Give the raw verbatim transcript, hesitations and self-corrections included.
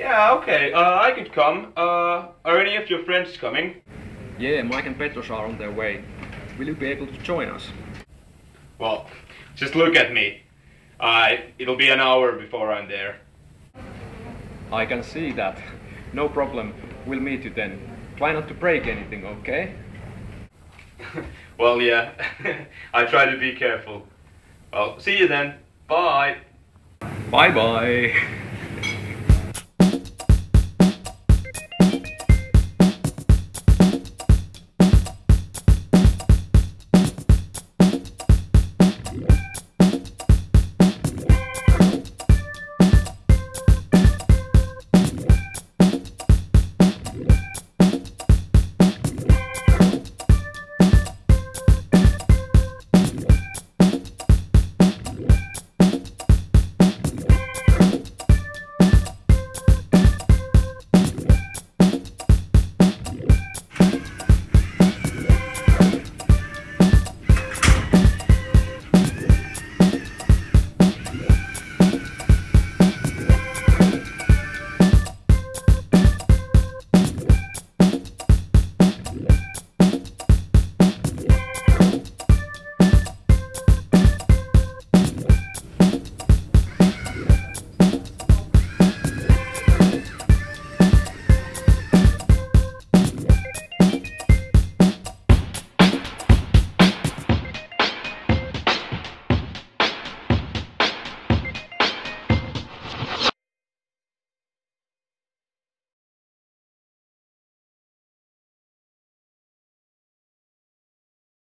Yeah, okay, uh, I could come. Uh, are any of your friends coming? Yeah, Mike and Petros are on their way. Will you be able to join us? Well, just look at me. I, it'll be an hour before I'm there. I can see that. No problem. We'll meet you then. Try not to break anything, okay? Well, yeah. I try to be careful. Well, see you then. Bye. Bye-bye.